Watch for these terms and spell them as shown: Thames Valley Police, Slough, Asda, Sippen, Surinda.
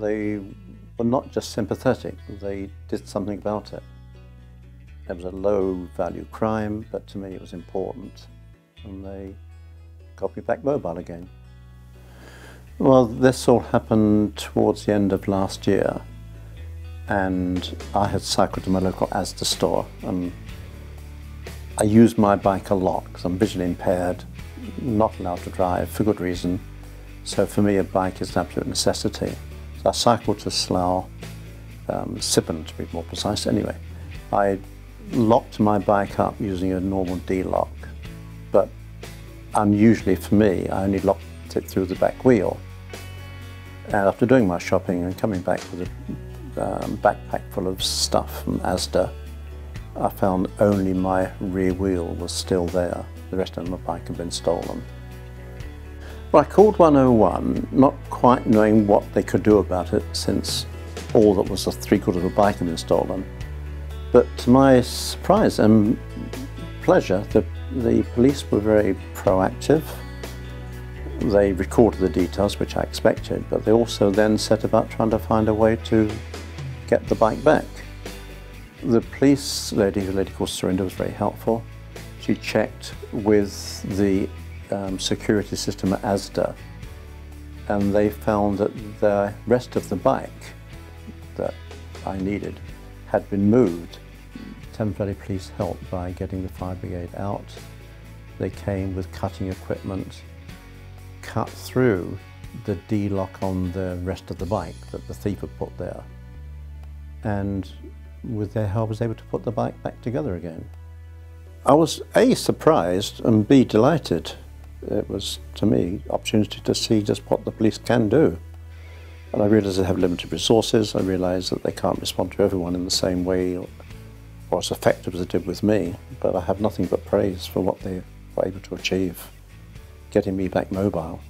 They were not just sympathetic, they did something about it. It was a low-value crime, but to me it was important, and they got me back mobile again. Well, this all happened towards the end of last year, and I had cycled to my local Asda store, and I used my bike a lot because I'm visually impaired, not allowed to drive for good reason, so for me a bike is an absolute necessity. So I cycled to Slough, Sippen to be more precise anyway. I locked my bike up using a normal D-lock, but unusually for me, I only locked it through the back wheel. And after doing my shopping and coming back with a backpack full of stuff from Asda, I found only my rear wheel was still there. The rest of my bike had been stolen. Well, I called 101, not quite knowing what they could do about it, since all that was a three-quarters of a bike had been stolen. But to my surprise and pleasure, the police were very proactive. They recorded the details, which I expected, but they also then set about trying to find a way to get the bike back. The police lady, a lady called Surinda, was very helpful. She checked with the security system at Asda, and they found that the rest of the bike that I needed had been moved. Thames Valley Police helped by getting the fire brigade out. They came with cutting equipment, cut through the D-lock on the rest of the bike that the thief had put there, and with their help was able to put the bike back together again. I was A, surprised, and B, delighted. It was, to me, an opportunity to see just what the police can do. And I realise they have limited resources. I realise that they can't respond to everyone in the same way or as effective as they did with me. But I have nothing but praise for what they were able to achieve, getting me back mobile.